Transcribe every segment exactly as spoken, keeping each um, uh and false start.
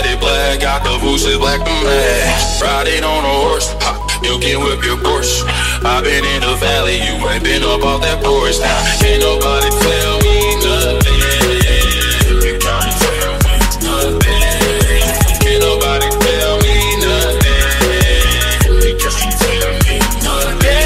red and black, got the bushes black and black. Riding on a horse, ha, you can whip your Porsche. I've been in the valley, you ain't been up off that porch. Now can't nobody tell me nothing. You can't tell me nothing. Can't nobody tell me nothing. You can't tell me nothing. I'm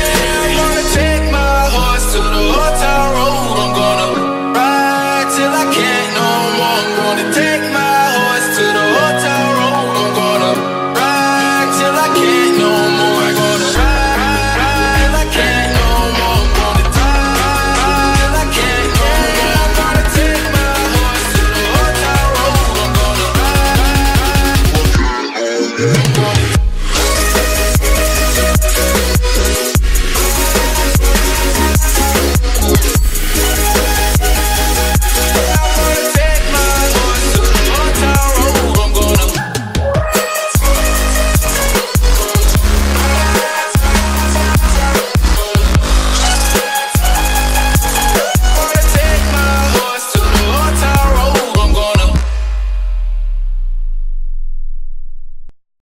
gonna take my horse to the hotel room. I'm gonna ride till I can't no more. I'm gonna take my horse to the hotel room. I'm gonna ride till I can't no more. I'm gonna ride, ride, ride till I can't no more. I'm gonna ride, ride, ride till I can't no more. I'm gonna take my horse to the hotel room. I'm gonna ride, ride, ride.